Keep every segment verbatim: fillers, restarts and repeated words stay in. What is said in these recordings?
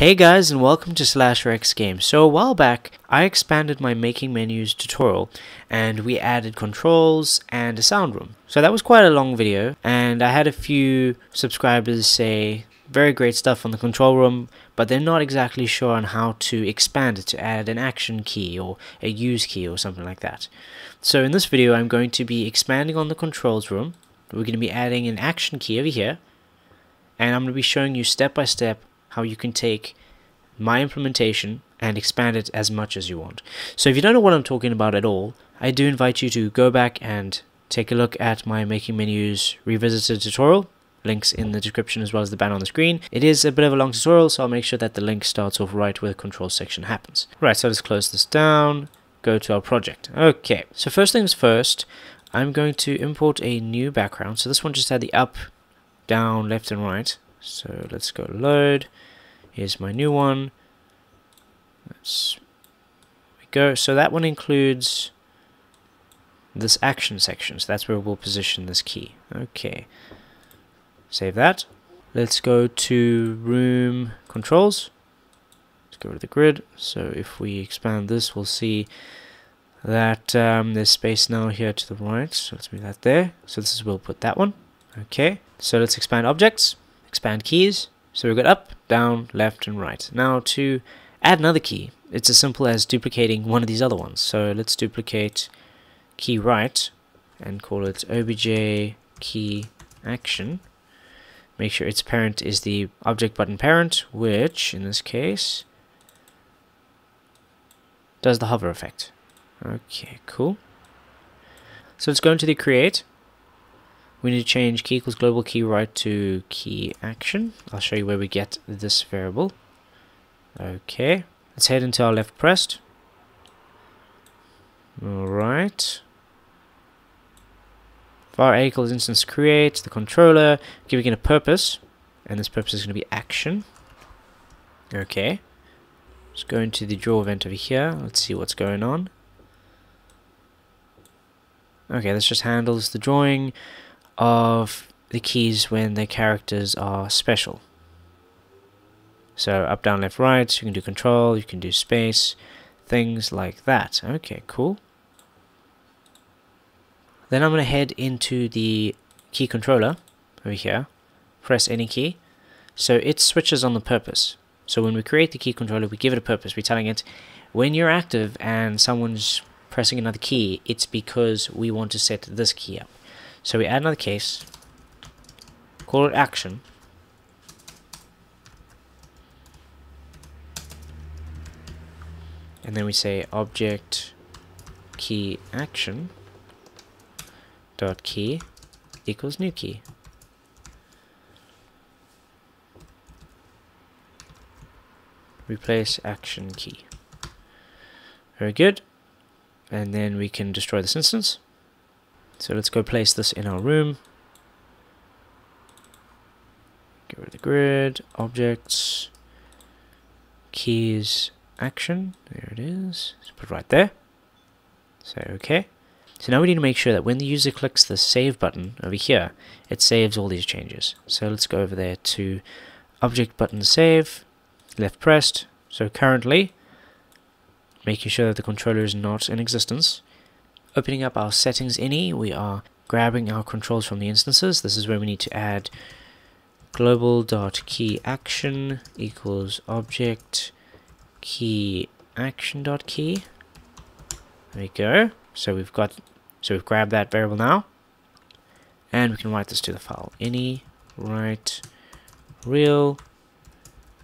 Hey guys, and welcome to Slash Rex Games. So a while back, I expanded my making menus tutorial and we added controls and a sound room. So that was quite a long video and I had a few subscribers say very great stuff on the control room, but they're not exactly sure on how to expand it to add an action key or a use key or something like that. So in this video, I'm going to be expanding on the controls room. We're going to be adding an action key over here and I'm going to be showing you step by step how you can take my implementation and expand it as much as you want. So if you don't know what I'm talking about at all, I do invite you to go back and take a look at my Making Menus Revisited tutorial. Links in the description as well as the banner on the screen. It is a bit of a long tutorial, so I'll make sure that the link starts off right where the control section happens. Right, so let's close this down, go to our project. Okay, so first things first, I'm going to import a new background. So this one just had the up, down, left and right. So let's go load. Here's my new one. Let's we go. So that one includes this action section. So that's where we'll position this key. Okay. Save that. Let's go to room controls. Let's go to the grid. So if we expand this, we'll see that um, there's space now here to the right. So let's move that there. So this is where we'll put that one. Okay. So let's expand objects. Expand keys. So we've got up, down, left, and right. Now to add another key, it's as simple as duplicating one of these other ones. So let's duplicate key right and call it obj key action. Make sure its parent is the object button parent, which in this case does the hover effect. Okay, cool. So let's go into the create. We need to change key equals global key right to key action. I'll show you where we get this variable. Okay, let's head into our left pressed. All right. Var a equals instance create the controller, giving it a purpose, and this purpose is going to be action. Okay. Let's go into the draw event over here. Let's see what's going on. Okay, this just handles the drawing of the keys when their characters are special. So up, down, left, right, you can do control, you can do space, things like that. Okay, cool. Then I'm going to head into the key controller over here, press any key. So it switches on the purpose. So when we create the key controller, we give it a purpose. We're telling it when you're active and someone's pressing another key, it's because we want to set this key up. So we add another case, call it action, and then we say object key action dot key equals new key. Replace action key. Very good. And then we can destroy this instance. So let's go place this in our room. Get rid of the grid, objects, keys, action. There it is. Let's put it right there. Say OK. So now we need to make sure that when the user clicks the save button over here, it saves all these changes. So let's go over there to object button save, left pressed. So currently, making sure that the controller is not in existence. Opening up our settings ini, we are grabbing our controls from the instances. This is where we need to add global.keyAction equals object keyAction.key. There we go. So we've got, so we've grabbed that variable now, and we can write this to the file. Ini write real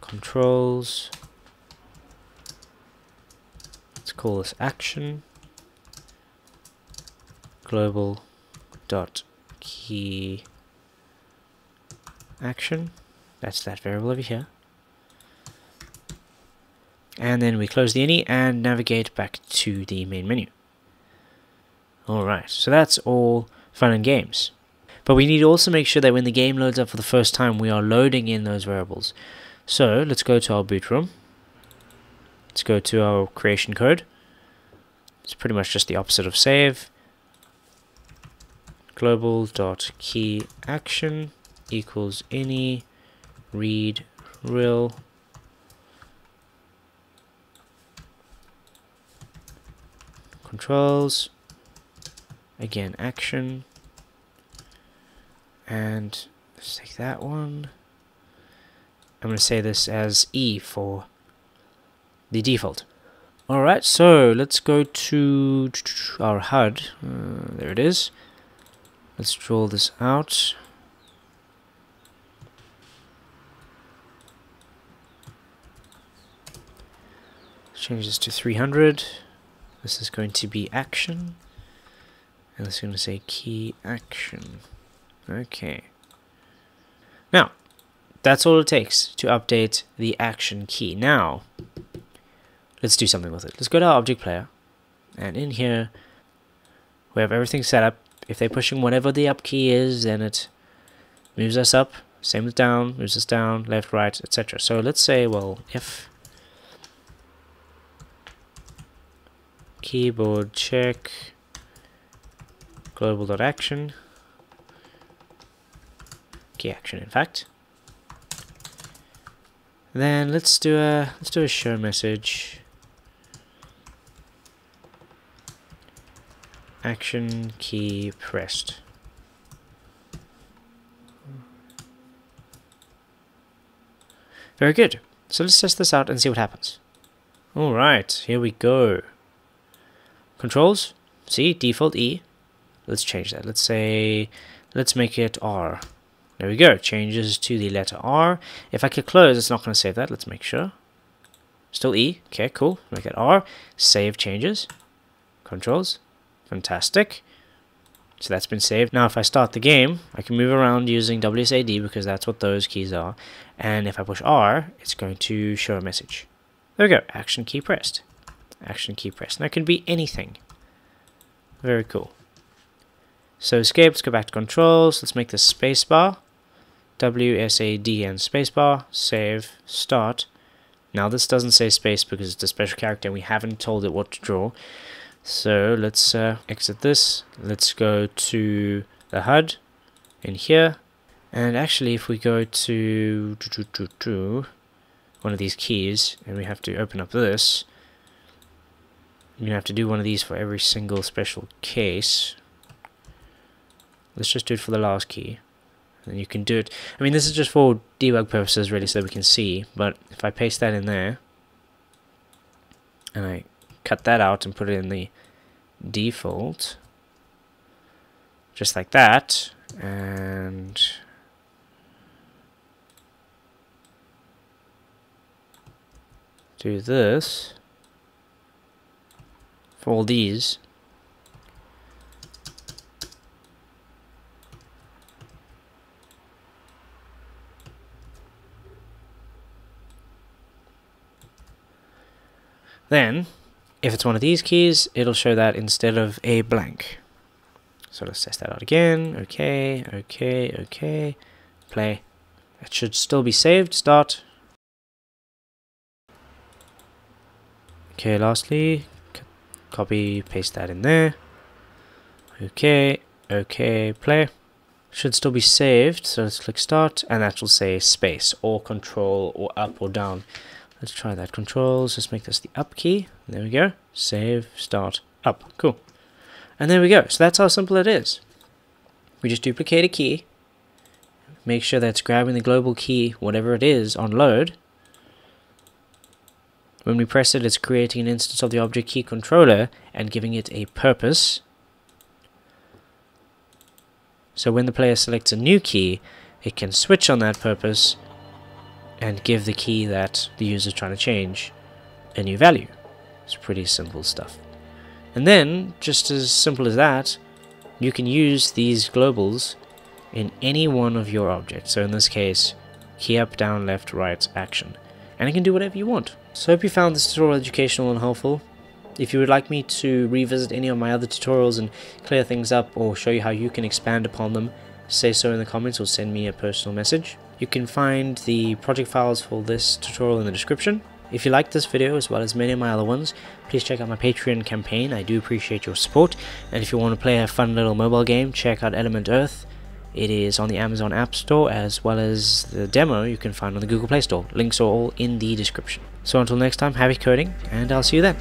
controls. Let's call this action. Global dot key action. That's that variable over here. And then we close the ini and navigate back to the main menu. Alright, so that's all fun and games. But we need to also make sure that when the game loads up for the first time, we are loading in those variables. So let's go to our boot room. Let's go to our creation code. It's pretty much just the opposite of save. Global dot key action equals any read real controls, again action, and let's take that one. I'm going to say this as E for the default. Alright, so let's go to our H U D. Uh, there it is. Let's draw this out. Change this to three hundred. This is going to be action. And this is going to say key action. Okay. Now, that's all it takes to update the action key. Now, let's do something with it. Let's go to our object player. And in here, we have everything set up. If they're pushing whatever the up key is, then it moves us up, same as down, moves us down, left, right, et cetera. So let's say, well, if keyboard check global.action, key action, in fact. Then let's do a let's do a show message. Action key pressed. Very good. So let's test this out and see what happens. All right, here we go. Controls. See, default E. Let's change that. Let's say, let's make it R. There we go. Changes to the letter R. If I click close, it's not going to save that. Let's make sure. Still E. Okay, cool. Make it R. Save changes. Controls. Fantastic. So that's been saved. Now if I start the game, I can move around using W S A D because that's what those keys are. And if I push R, it's going to show a message. There we go. Action key pressed. Action key pressed. Now it can be anything. Very cool. So escape. Let's go back to controls. Let's make this spacebar. W S A D and spacebar. Save. Start. Now this doesn't say space because it's a special character and we haven't told it what to draw. So let's uh, exit this. Let's go to the H U D in here. And actually if we go to one of these keys and we have to open up this, you're going to have to do one of these for every single special case. Let's just do it for the last key. And you can do it. I mean, this is just for debug purposes really so that we can see. But if I paste that in there and I cut that out and put it in the default just like that, and do this for all these, then if it's one of these keys, it'll show that instead of a blank. So let's test that out again. Okay, okay, okay. Play. It should still be saved. Start. Okay, lastly, copy, paste that in there. Okay, okay, play. Should still be saved. So let's click start, and that will say space or control or up or down. Let's try that. Controls, let's make this the up key. There we go. Save, start, up. Cool. And there we go. So that's how simple it is. We just duplicate a key. Make sure that's grabbing the global key, whatever it is, on load. When we press it, it's creating an instance of the object key controller and giving it a purpose. So when the player selects a new key, it can switch on that purpose and give the key that the user is trying to change a new value. It's pretty simple stuff. And then, just as simple as that, you can use these globals in any one of your objects. So in this case, key up, down, left, right, action. And you can do whatever you want. So I hope you found this tutorial educational and helpful. If you would like me to revisit any of my other tutorials and clear things up or show you how you can expand upon them, say so in the comments or send me a personal message. You can find the project files for this tutorial in the description. If you liked this video as well as many of my other ones, please check out my Patreon campaign. I do appreciate your support. And if you want to play a fun little mobile game, check out Element Earth. It is on the Amazon App Store, as well as the demo you can find on the Google Play Store. Links are all in the description. So until next time, happy coding, and I'll see you then.